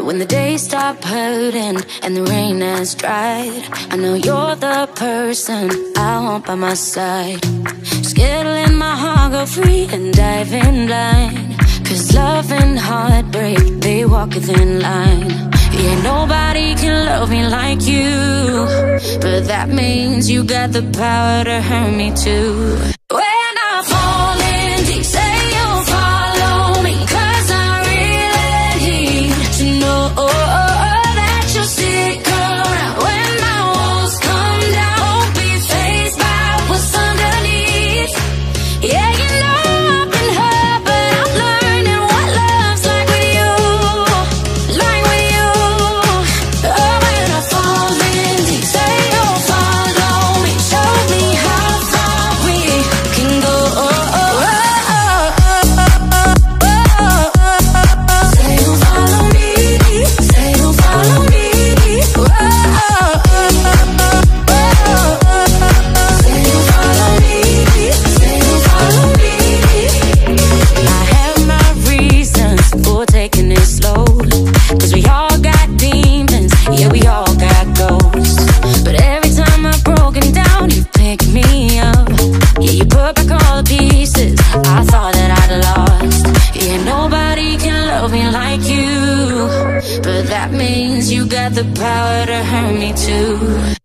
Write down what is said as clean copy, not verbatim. But when the days stop hurting and the rain has dried, I know you're the person I want by my side. Scared to let my heart go free and dive in blind, 'cause love and heartbreak, they walk a thin line. Yeah, nobody can love me like you, but that means you got the power to hurt me too. When I fall in deep, say you'll follow me, 'cause I really need to know that you'll stick around. When my walls come down, won't be fazed by what's underneath. Yeah, you know I've been hurt, but I'm learning what love's like with you, like with you. Oh, when I fall in deep, say you'll follow me, show me how far we can go. Say you'll follow me, say you'll follow me. Say you'll follow me, say you'll follow me. I have my reasons for taking it slow, 'cause we all got demons, yeah, we all got ghosts. But every time I've broken down, you pick me up. Yeah, you put back all the pieces I thought that I'd lost. Yeah, nobody can love me like you, but that means you got the power to hurt me too.